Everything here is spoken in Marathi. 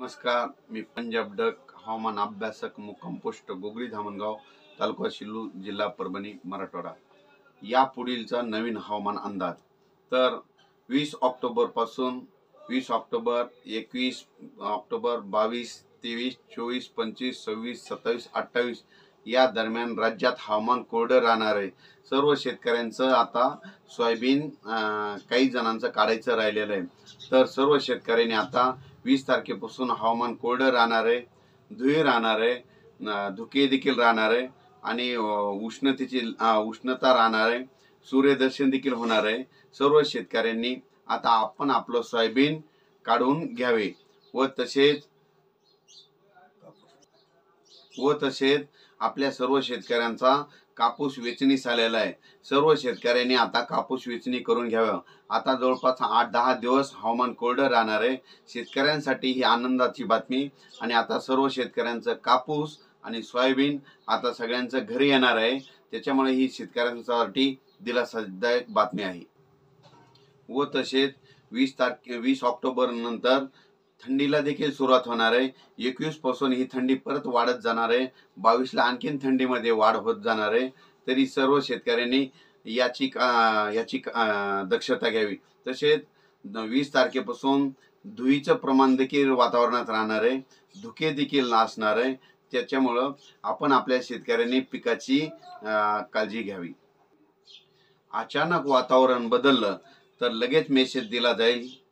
नमस्कार, मी पंजाब डक हवामान अभ्यासक मुक्कमपोस्ट गुगली धामणगाव तालुका शिलू जिल्हा परभणी मराठवाडा या पुढीलचा नवीन हवामान अंदाज तर 20 ऑक्टोबर पासून 20 ऑक्टोबर 21 ऑक्टोबर 22 23 24 25 26 27 28 या दरम्यान राज्यात हवामान कोरडे राहणार आहे। सर्व शेतकऱ्यांचं आता सोयाबीन काही जणांचं काढायचं राहिलेलं आहे, तर सर्व शेतकऱ्यांनी आता 20 तारखेपासून हवामान कोरडे राहणार आहे, धुके राहणार आहे, धुके देखील राहणार आहे आणि उष्णता राहणार आहे, सूर्यदर्शन देखील होणार आहे। सर्व शेतकऱ्यांनी आता आपण आपलं सोयाबीन काढून घ्यावे व तसेच आपल्या सर्व शेतकऱ्यांचा कापूस वेचणीस आलेला आहे। सर्व शेतकऱ्यांनी आता कापूस वेचणी करून घ्यावा। आता जवळपास 8-10 दिवस हवामान कोरडे राहणार आहे। शेतकऱ्यांसाठी ही आनंदाची बातमी आणि आता सर्व शेतकऱ्यांचं कापूस आणि सोयाबीन आता सगळ्यांचं घरी येणार आहे, त्याच्यामुळे ही शेतकऱ्यांसाठी दिलासादायक बातमी आहे। व तसेच 20 ऑक्टोबर नंतर थंडीला देखील सुरुवात होणार आहे। 21 पासून ही थंडी परत वाढत जाणार आहे, 22 ला आणखीन थंडीमध्ये वाढ होत जाणार आहे। तरी सर्व शेतकऱ्यांनी याची दक्षता घ्यावी। तसेच 20 तारखेपासून धुळीचं प्रमाण देखील वातावरणात राहणार आहे, धुके देखील असणार आहे, त्याच्यामुळे आपण आपल्या शेतकऱ्यांनी पिकाची काळजी घ्यावी। अचानक वातावरण बदललं तर लगेच मेसेज दिला जाईल।